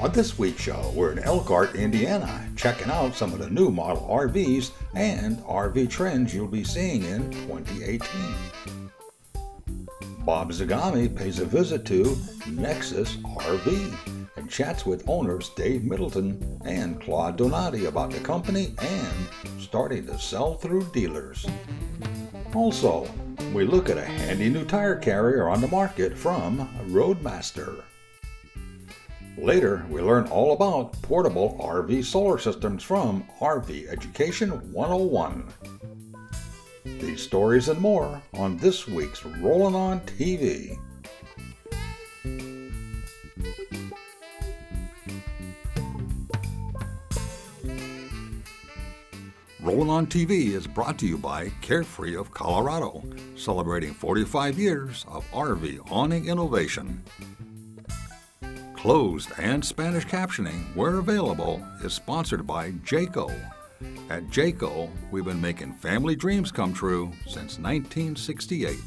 On this week's show, we're in Elkhart, Indiana, checking out some of the new model RVs and RV trends you'll be seeing in 2018. Bob Zagami pays a visit to Nexus RV and chats with owners Dave Middleton and Claude Donati about the company and starting to sell through dealers. Also, we look at a handy new tire carrier on the market from Roadmaster. Later, we learn all about portable RV solar systems from RV Education 101. These stories and more on this week's Rollin On TV. Rollin On TV is brought to you by Carefree of Colorado, celebrating 45 years of RV awning innovation. Closed and Spanish captioning, where available, is sponsored by Jayco. At Jayco, we've been making family dreams come true since 1968.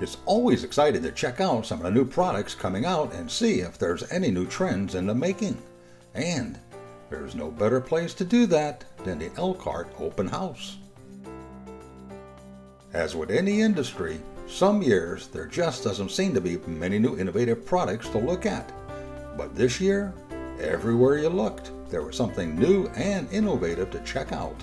It's always exciting to check out some of the new products coming out and see if there's any new trends in the making. And there's no better place to do that than the Elkhart Open House. As with any industry, some years there just doesn't seem to be many new innovative products to look at. But this year, everywhere you looked, there was something new and innovative to check out.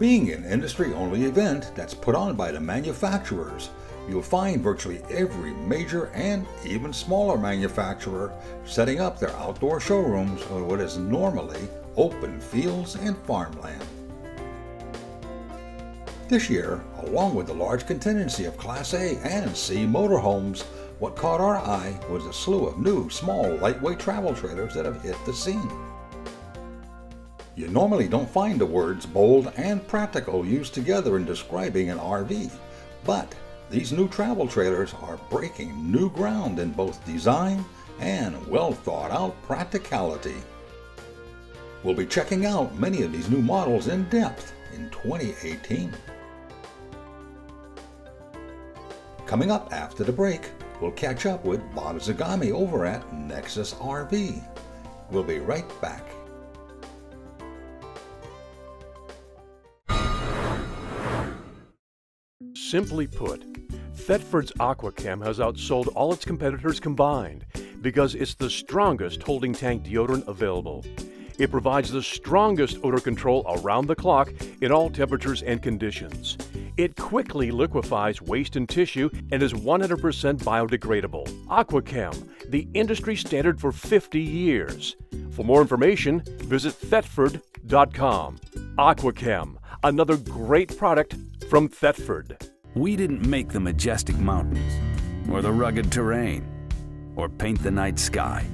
Being an industry-only event that's put on by the manufacturers, you'll find virtually every major and even smaller manufacturer setting up their outdoor showrooms on what is normally open fields and farmland. This year, along with the large contingency of Class A and C motorhomes, what caught our eye was a slew of new, small, lightweight travel trailers that have hit the scene. You normally don't find the words bold and practical used together in describing an RV, but these new travel trailers are breaking new ground in both design and well-thought-out practicality. We'll be checking out many of these new models in depth in 2018. Coming up after the break, we'll catch up with Bob Zagami over at Nexus RV. We'll be right back. Simply put, Thetford's Aquachem has outsold all its competitors combined because it's the strongest holding tank deodorant available. It provides the strongest odor control around the clock in all temperatures and conditions. It quickly liquefies waste and tissue and is 100% biodegradable. Aquachem, the industry standard for 50 years. For more information, visit Thetford.com. Aquachem, another great product from Thetford. We didn't make the majestic mountains, or the rugged terrain, or paint the night sky,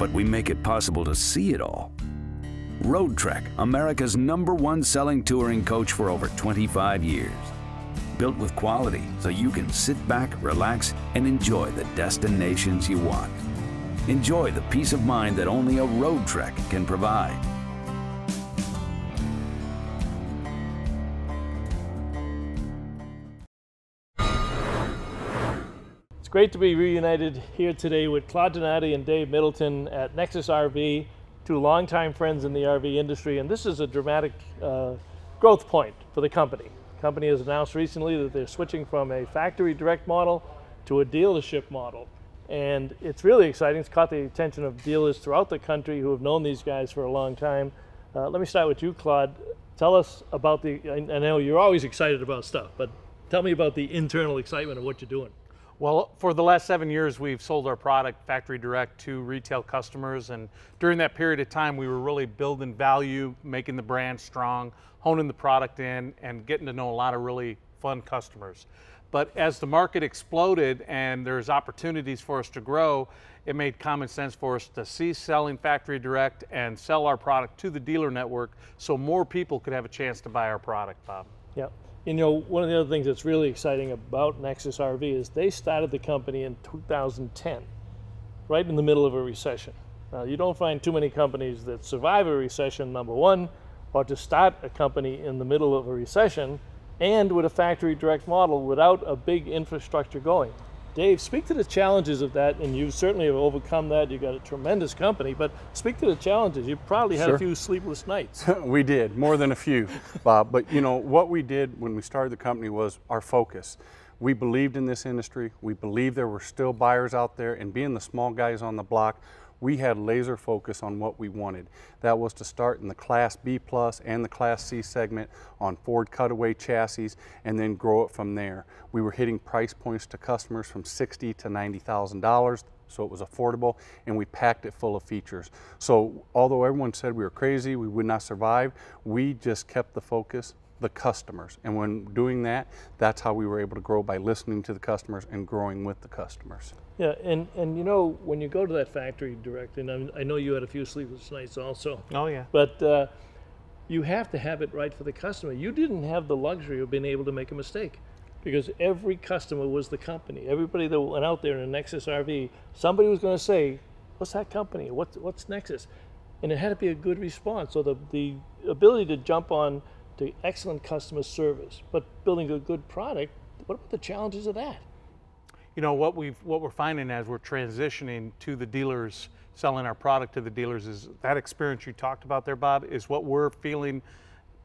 but we make it possible to see it all. Roadtrek, America's #1 selling touring coach for over 25 years. Built with quality so you can sit back, relax, and enjoy the destinations you want. Enjoy the peace of mind that only a Roadtrek can provide. It's great to be reunited here today with Claude Donati and Dave Middleton at Nexus RV. Two longtime friends in the RV industry, and this is a dramatic growth point for the company. The company has announced recently that they're switching from a factory direct model to a dealership model. And it's really exciting. It's caught the attention of dealers throughout the country who have known these guys for a long time. Let me start with you, Claude. Tell us about the, I know you're always excited about stuff, but tell me about the internal excitement of what you're doing. Well, for the last 7 years, we've sold our product factory direct to retail customers. And during that period of time, we were really building value, making the brand strong, honing the product in, and getting to know a lot of really fun customers. But as the market exploded and there's opportunities for us to grow, it made common sense for us to cease selling factory direct and sell our product to the dealer network so more people could have a chance to buy our product, Bob. Yep. You know, one of the other things that's really exciting about Nexus RV is they started the company in 2010, right in the middle of a recession. Now, you don't find too many companies that survive a recession, number one, or to start a company in the middle of a recession and with a factory direct model without a big infrastructure going. Dave, speak to the challenges of that, and you certainly have overcome that. You've got a tremendous company, but speak to the challenges. You probably had a few sleepless nights. We did, more than a few, Bob. But you know, what we did when we started the company was our focus. We believed in this industry. We believed there were still buyers out there, and being the small guys on the block, we had laser focus on what we wanted. That was to start in the Class B Plus and the Class C segment on Ford Cutaway chassis and then grow it from there. We were hitting price points to customers from $60,000 to $90,000, so it was affordable, and we packed it full of features. So although everyone said we were crazy, we would not survive, we just kept the focus, the customers. And when doing that, that's how we were able to grow, by listening to the customers and growing with the customers. Yeah, and you know, when you go to that factory direct, and I know you had a few sleepless nights also. Oh yeah. But you have to have it right for the customer. You didn't have the luxury of being able to make a mistake, because every customer was the company. Everybody that went out there in a Nexus RV, somebody was gonna say, what's that company? What's Nexus? And it had to be a good response. So the ability to jump on to excellent customer service, but building a good product, what about the challenges of that? You know, what we're finding as we're transitioning to the dealers, selling our product to the dealers, is that experience you talked about there, Bob, is what we're feeling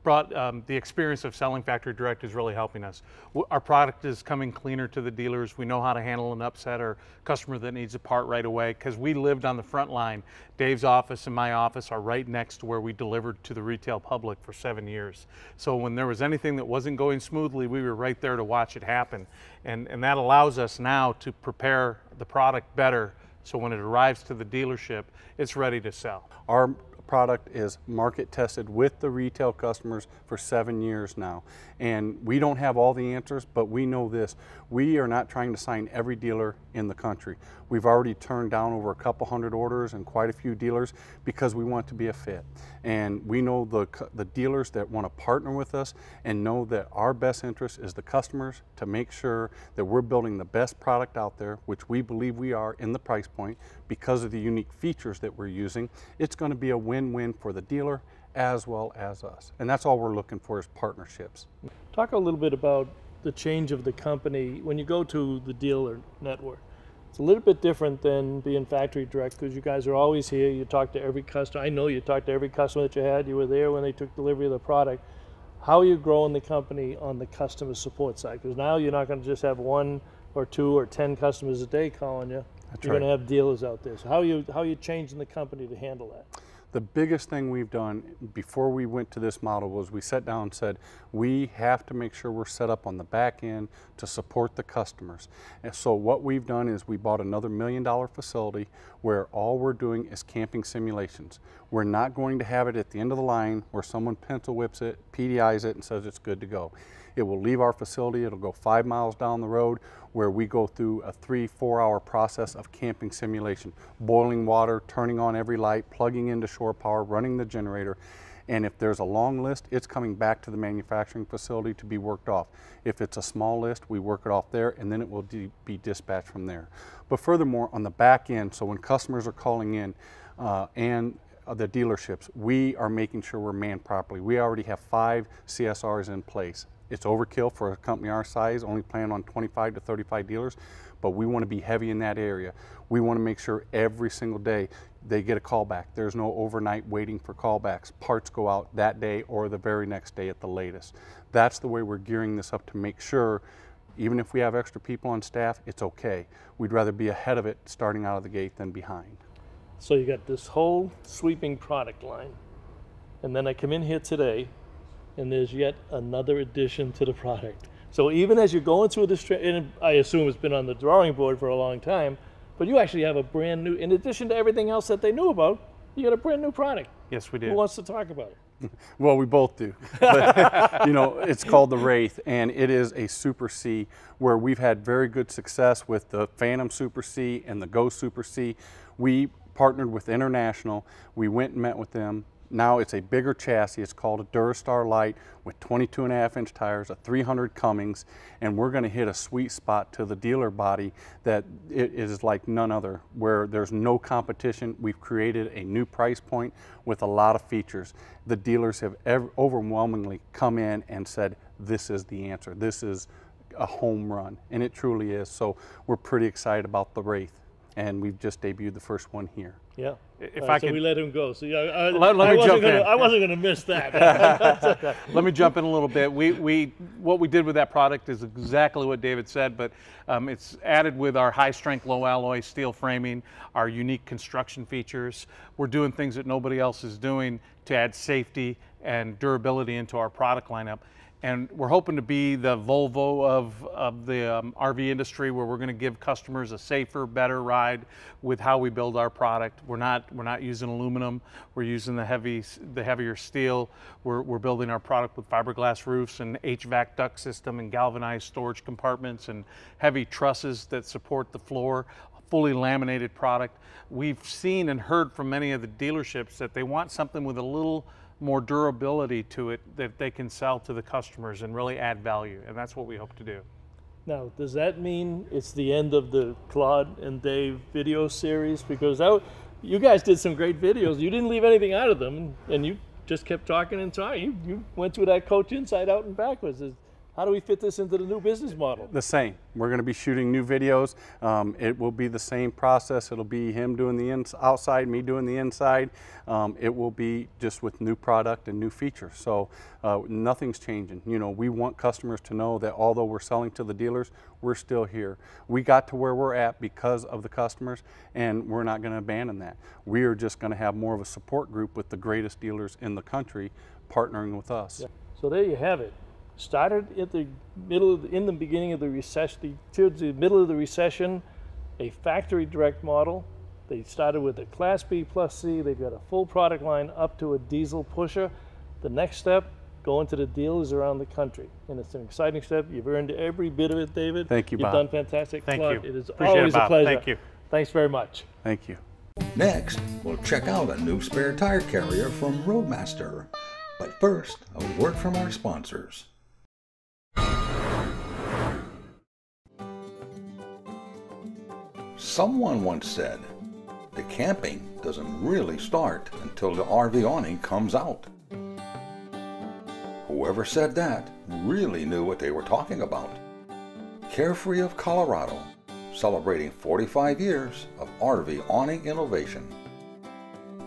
brought, the experience of selling factory direct is really helping us. Our product is coming cleaner to the dealers. We know how to handle an upset or customer that needs a part right away, because we lived on the front line. Dave's office and my office are right next to where we delivered to the retail public for 7 years. So when there was anything that wasn't going smoothly, we were right there to watch it happen. And that allows us now to prepare the product better, so when it arrives to the dealership, it's ready to sell. Our product is market tested with the retail customers for 7 years now, and we don't have all the answers, but we know this: we are not trying to sign every dealer in the country. We've already turned down over a couple hundred orders and quite a few dealers, because we want to be a fit, and we know the dealers that want to partner with us and know that our best interest is the customers, to make sure that we're building the best product out there, which we believe we are in the price point because of the unique features that we're using. It's going to be a win-win for the dealer as well as us, and that's all we're looking for, is partnerships. Talk a little bit about the change of the company. When you go to the dealer network, it's a little bit different than being factory direct, because you guys are always here, you talk to every customer. I know you talked to every customer that you had, you were there when they took delivery of the product. How are you growing the company on the customer support side? Because now you're not going to just have 1 or 2 or 10 customers a day calling you. That's You're going to have dealers out there. So how are you changing the company to handle that? The biggest thing we've done before we went to this model was we sat down and said, we have to make sure we're set up on the back end to support the customers. And so what we've done is we bought another $1 million facility where all we're doing is camping simulations. We're not going to have it at the end of the line where someone pencil whips it, PDIs it, and says it's good to go. It will leave our facility, it'll go 5 miles down the road, where we go through a 3-4 hour process of camping simulation, boiling water, turning on every light, plugging into shore power, running the generator. And if there's a long list, it's coming back to the manufacturing facility to be worked off. If it's a small list, we work it off there, and then it will be dispatched from there. But furthermore, on the back end, so when customers are calling in and the dealerships, we are making sure we're manned properly. We already have 5 CSRs in place. It's overkill for a company our size, only plan on 25 to 35 dealers, but we want to be heavy in that area. We want to make sure every single day they get a callback. There's no overnight waiting for callbacks. Parts go out that day or the very next day at the latest. That's the way we're gearing this up, to make sure, even if we have extra people on staff, it's okay. We'd rather be ahead of it starting out of the gate than behind. So you got this whole sweeping product line, and then I come in here today, and there's yet another addition to the product. So even as you're going through this, and I assume it's been on the drawing board for a long time, but you actually have a brand new, in addition to everything else that they knew about, you got a brand new product. Yes, we do. Who wants to talk about it? Well, we both do. But, you know, it's called the Wraith, and it is a Super C, where we've had very good success with the Phantom Super C and the Ghost Super C. We partnered with International. We went and met with them. Now it's a bigger chassis. It's called a DuraStar Lite with 22.5-inch tires, a 300 Cummings, and we're going to hit a sweet spot to the dealer body that it is like none other, where there's no competition. We've created a new price point with a lot of features. The dealers have overwhelmingly come in and said, this is the answer. This is a home run, and it truly is. So we're pretty excited about the Wraith, and we've just debuted the first one here. Yeah. If I so could, we let him go. So yeah, I wasn't going to miss that. Let me jump in a little bit. What we did with that product is exactly what David said, but it's added with our high-strength, low-alloy steel framing, our unique construction features. We're doing things that nobody else is doing to add safety and durability into our product lineup. And we're hoping to be the Volvo of the RV industry, where we're going to give customers a safer, better ride with how we build our product. We're not using aluminum. We're using the heavier steel. We're building our product with fiberglass roofs and HVAC duct system and galvanized storage compartments and heavy trusses that support the floor. Fully laminated product. We've seen and heard from many of the dealerships that they want something with a little more durability to it that they can sell to the customers and really add value, and that's what we hope to do. Now, does that mean it's the end of the Claude and Dave video series? Because you guys did some great videos. You didn't leave anything out of them, and you just kept talking and talking. You went through that coach inside out and backwards. How do we fit this into the new business model? The same. We're going to be shooting new videos. It will be the same process. It'll be him doing the outside, me doing the inside. It will be just with new product and new features. So nothing's changing. You know, we want customers to know that although we're selling to the dealers, we're still here. We got to where we're at because of the customers, and we're not going to abandon that. We are just going to have more of a support group with the greatest dealers in the country partnering with us. Yeah. So there you have it. Started at the middle, in the beginning of the recession, to the middle of the recession, a factory direct model. They started with a Class B plus C. They've got a full product line up to a diesel pusher. The next step, going to the dealers around the country. And it's an exciting step. You've earned every bit of it, David. Thank you, Bob. You've done fantastic. Thank you. It is always a pleasure. Thank you. Thanks very much. Thank you. Next, we'll check out a new spare tire carrier from Roadmaster. But first, a word from our sponsors. Someone once said, the camping doesn't really start until the RV awning comes out. Whoever said that really knew what they were talking about. Carefree of Colorado, celebrating 45 years of RV awning innovation.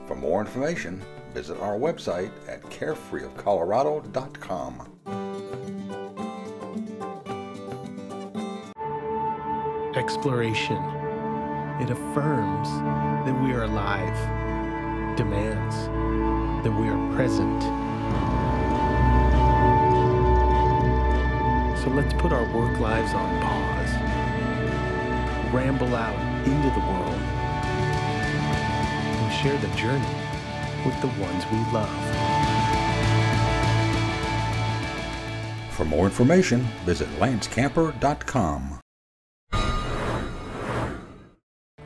For more information, visit our website at carefreeofcolorado.com. Exploration. It affirms that we are alive, demands that we are present. So let's put our work lives on pause, ramble out into the world, and share the journey with the ones we love. For more information, visit lancecamper.com.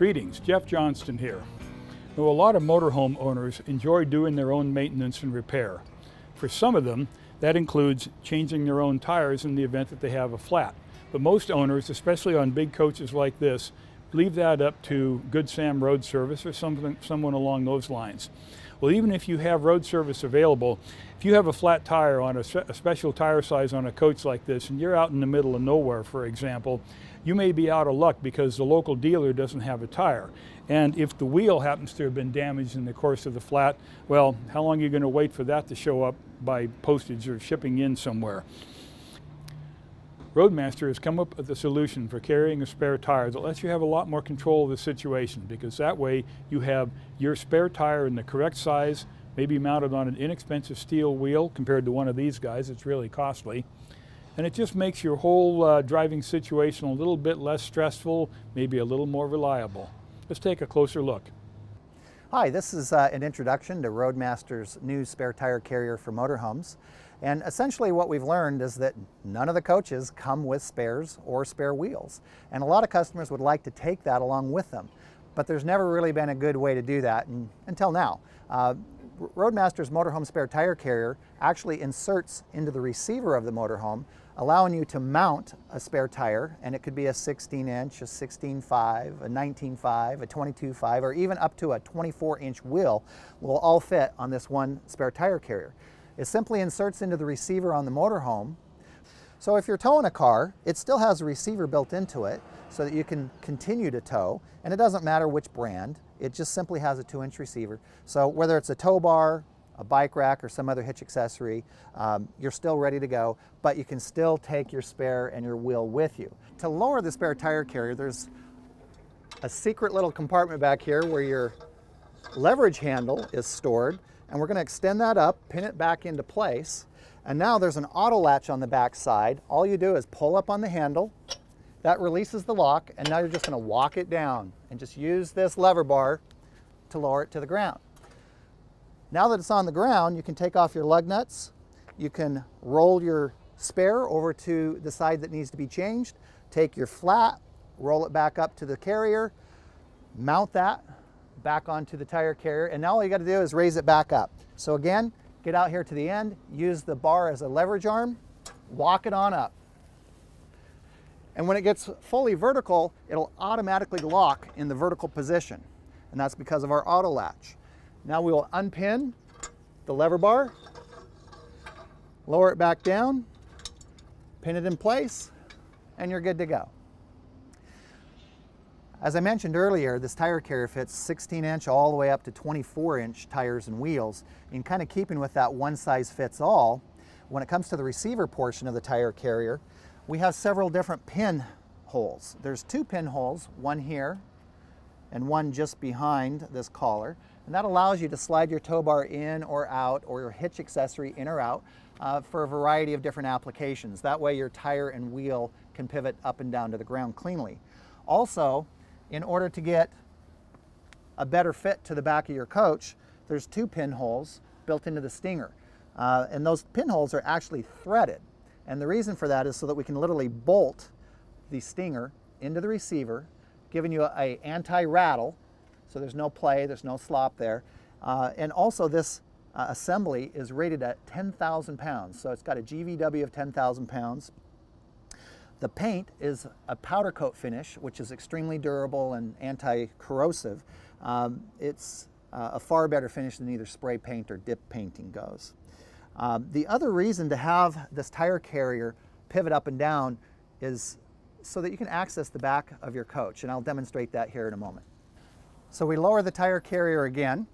Greetings, Jeff Johnston here. Now, a lot of motorhome owners enjoy doing their own maintenance and repair. For some of them, that includes changing their own tires in the event that they have a flat. But most owners, especially on big coaches like this, leave that up to Good Sam Road Service or someone along those lines. Well, even if you have road service available, if you have a flat tire on a special tire size on a coach like this, and you're out in the middle of nowhere, for example, you may be out of luck because the local dealer doesn't have a tire. And if the wheel happens to have been damaged in the course of the flat, well, how long are you going to wait for that to show up by postage or shipping in somewhere? Roadmaster has come up with a solution for carrying a spare tire that lets you have a lot more control of the situation, because that way you have your spare tire in the correct size, maybe mounted on an inexpensive steel wheel compared to one of these guys. It's really costly. And it just makes your whole driving situation a little bit less stressful, maybe a little more reliable. Let's take a closer look. Hi, this is an introduction to Roadmaster's new spare tire carrier for motorhomes. And essentially what we've learned is that none of the coaches come with spares or spare wheels. And a lot of customers would like to take that along with them, but there's never really been a good way to do that until now. Roadmaster's motorhome spare tire carrier actually inserts into the receiver of the motorhome, allowing you to mount a spare tire, and it could be a 16-inch, a 16.5, a 19.5, a 22.5, or even up to a 24-inch wheel will all fit on this one spare tire carrier. It simply inserts into the receiver on the motorhome. So if you're towing a car, it still has a receiver built into it so that you can continue to tow, and it doesn't matter which brand, it just simply has a 2-inch receiver. So whether it's a tow bar, a bike rack, or some other hitch accessory, you're still ready to go, but you can still take your spare and your wheel with you. To lower the spare tire carrier, there's a secret little compartment back here where your leverage handle is stored, and we're going to extend that up, pin it back into place, and now there's an auto latch on the back side. All you do is pull up on the handle, that releases the lock, and now you're just going to walk it down and just use this lever bar to lower it to the ground. Now that it's on the ground, you can take off your lug nuts, you can roll your spare over to the side that needs to be changed, take your flat, roll it back up to the carrier, mount that back onto the tire carrier, and now all you got to do is raise it back up. So again, get out here to the end, use the bar as a leverage arm, walk it on up. And when it gets fully vertical, it'll automatically lock in the vertical position, and that's because of our auto latch. Now we will unpin the lever bar, lower it back down, pin it in place, and you're good to go. As I mentioned earlier, this tire carrier fits 16-inch all the way up to 24-inch tires and wheels. In kind of keeping with that one size fits all, when it comes to the receiver portion of the tire carrier, we have several different pin holes. There's 2 pin holes, one here and one just behind this collar, and that allows you to slide your tow bar in or out, or your hitch accessory in or out, for a variety of different applications. That way your tire and wheel can pivot up and down to the ground cleanly. Also, in order to get a better fit to the back of your coach, there's 2 pinholes built into the Stinger. And those pinholes are actually threaded. And the reason for that is so that we can literally bolt the Stinger into the receiver, giving you a anti-rattle, so there's no play, there's no slop there. And also this assembly is rated at 10,000 pounds, so it's got a GVW of 10,000 pounds. The paint is a powder coat finish, which is extremely durable and anti-corrosive. It's a far better finish than either spray paint or dip painting goes. The other reason to have this tire carrier pivot up and down is so that you can access the back of your coach, and I'll demonstrate that here in a moment. So we lower the tire carrier again.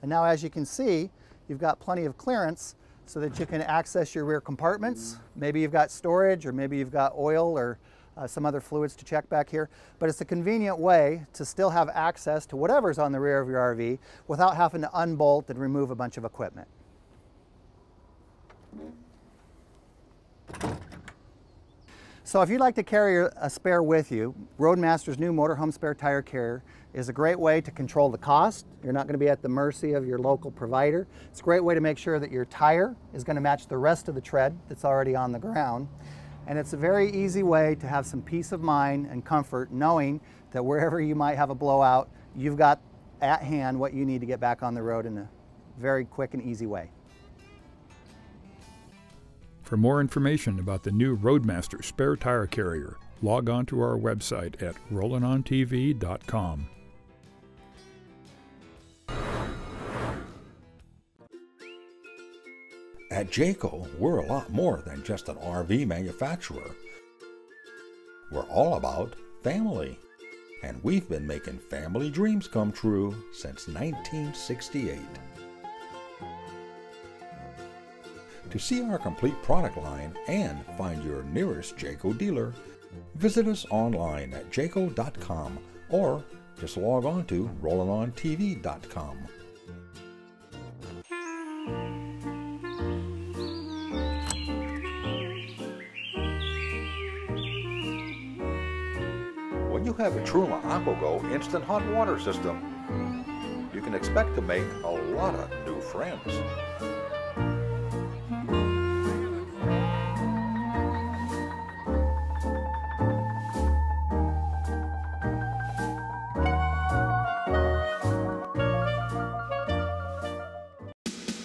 And now, as you can see, you've got plenty of clearance so that you can access your rear compartments. Maybe you've got storage, or maybe you've got oil or some other fluids to check back here, but it's a convenient way to still have access to whatever's on the rear of your RV without having to unbolt and remove a bunch of equipment. So if you'd like to carry a spare with you, Roadmaster's new motorhome spare tire carrier is a great way to control the cost. You're not going to be at the mercy of your local provider. It's a great way to make sure that your tire is going to match the rest of the tread that's already on the ground. And it's a very easy way to have some peace of mind and comfort knowing that wherever you might have a blowout, you've got at hand what you need to get back on the road in a very quick and easy way. For more information about the new Roadmaster spare tire carrier, log on to our website at rollinontv.com. At Jayco, we're a lot more than just an RV manufacturer. We're all about family, and we've been making family dreams come true since 1968. To see our complete product line and find your nearest Jayco dealer, visit us online at jayco.com or just log on to rollinontv.com. When you have a Truma AquaGo instant hot water system, you can expect to make a lot of new friends.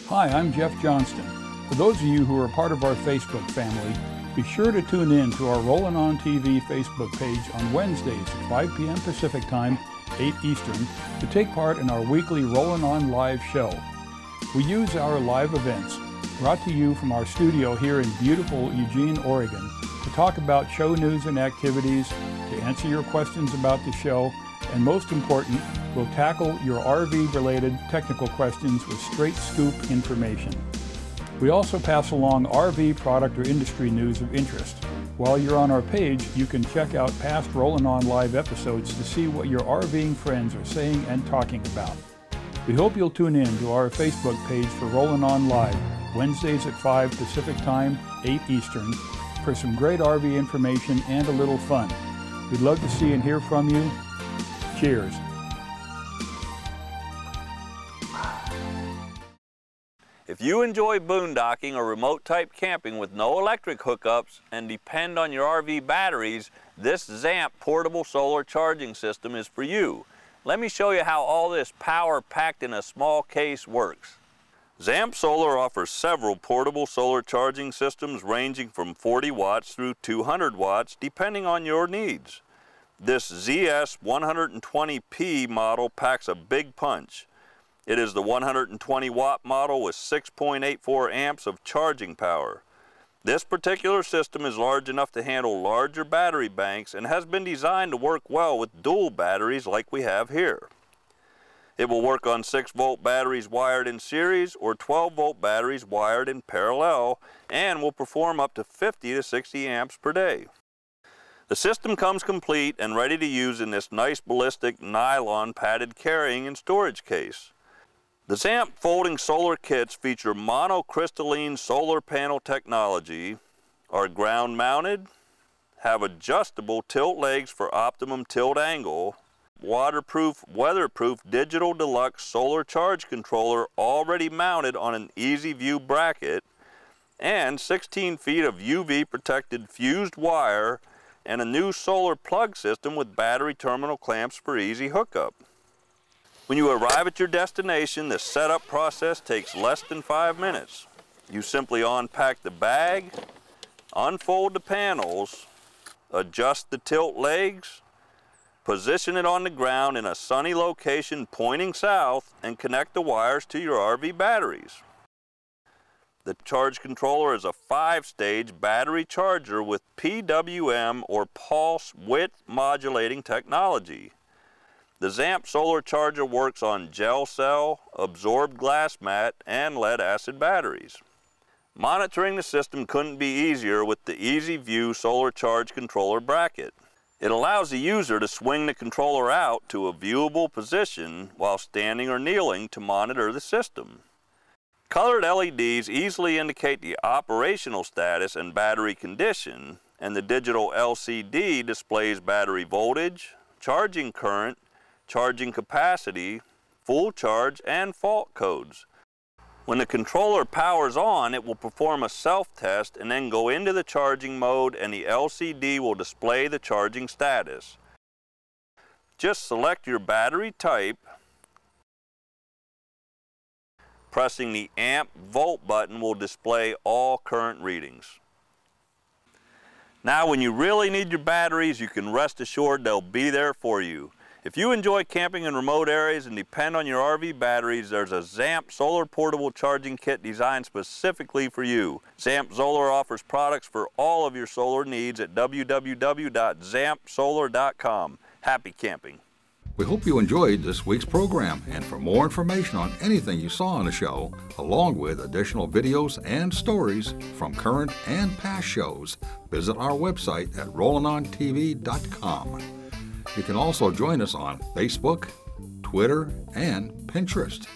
Hi, I'm Jeff Johnston. For those of you who are part of our Facebook family, be sure to tune in to our Rollin' On TV Facebook page on Wednesdays at 5 p.m. Pacific Time, 8 Eastern, to take part in our weekly Rollin' On live show. We use our live events, brought to you from our studio here in beautiful Eugene, Oregon, to talk about show news and activities, to answer your questions about the show, and most important, we'll tackle your RV-related technical questions with straight scoop information. We also pass along RV product or industry news of interest. While you're on our page, you can check out past Rollin On Live episodes to see what your RVing friends are saying and talking about. We hope you'll tune in to our Facebook page for Rollin On Live, Wednesdays at 5 Pacific Time, 8 Eastern, for some great RV information and a little fun. We'd love to see and hear from you. Cheers. If you enjoy boondocking or remote-type camping with no electric hookups and depend on your RV batteries, this Zamp portable solar charging system is for you. Let me show you how all this power packed in a small case works. Zamp Solar offers several portable solar charging systems ranging from 40 watts through 200 watts, depending on your needs. This ZS120P model packs a big punch. It is the 120-watt model with 6.84 amps of charging power. This particular system is large enough to handle larger battery banks and has been designed to work well with dual batteries like we have here. It will work on 6-volt batteries wired in series or 12-volt batteries wired in parallel and will perform up to 50 to 60 amps per day. The system comes complete and ready to use in this nice ballistic nylon padded carrying and storage case. The Zamp folding solar kits feature monocrystalline solar panel technology, are ground mounted, have adjustable tilt legs for optimum tilt angle, waterproof, weatherproof digital deluxe solar charge controller already mounted on an easy view bracket, and 16 feet of UV protected fused wire, and a new solar plug system with battery terminal clamps for easy hookup. When you arrive at your destination, the setup process takes less than 5 minutes. You simply unpack the bag, unfold the panels, adjust the tilt legs, position it on the ground in a sunny location pointing south, and connect the wires to your RV batteries. The charge controller is a 5-stage battery charger with PWM or pulse width modulating technology. The Zamp solar charger works on gel cell, absorbed glass mat, and lead acid batteries. Monitoring the system couldn't be easier with the Easy View solar charge controller bracket. It allows the user to swing the controller out to a viewable position while standing or kneeling to monitor the system. Colored LEDs easily indicate the operational status and battery condition, and the digital LCD displays battery voltage, charging current, charging capacity, full charge, and fault codes. When the controller powers on, it will perform a self-test and then go into the charging mode, and the LCD will display the charging status. Just select your battery type, pressing the amp volt button will display all current readings. Now when you really need your batteries, you can rest assured they'll be there for you. If you enjoy camping in remote areas and depend on your RV batteries, there's a Zamp Solar portable charging kit designed specifically for you. Zamp Solar offers products for all of your solar needs at www.zampsolar.com. Happy camping. We hope you enjoyed this week's program, and for more information on anything you saw on the show, along with additional videos and stories from current and past shows, visit our website at rollinontv.com. You can also join us on Facebook, Twitter, and Pinterest.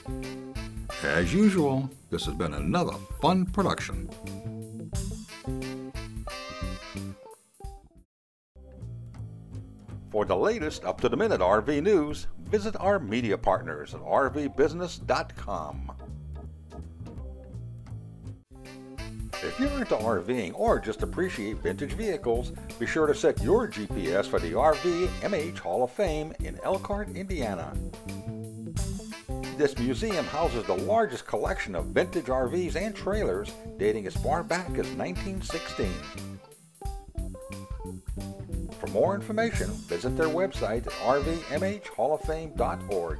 As usual, this has been another fun production. For the latest up-to-the-minute RV news, visit our media partners at RVBusiness.com. If you're into RVing or just appreciate vintage vehicles, be sure to set your GPS for the RV MH Hall of Fame in Elkhart, Indiana. This museum houses the largest collection of vintage RVs and trailers dating as far back as 1916. For more information, visit their website at rvmhhalloffame.org.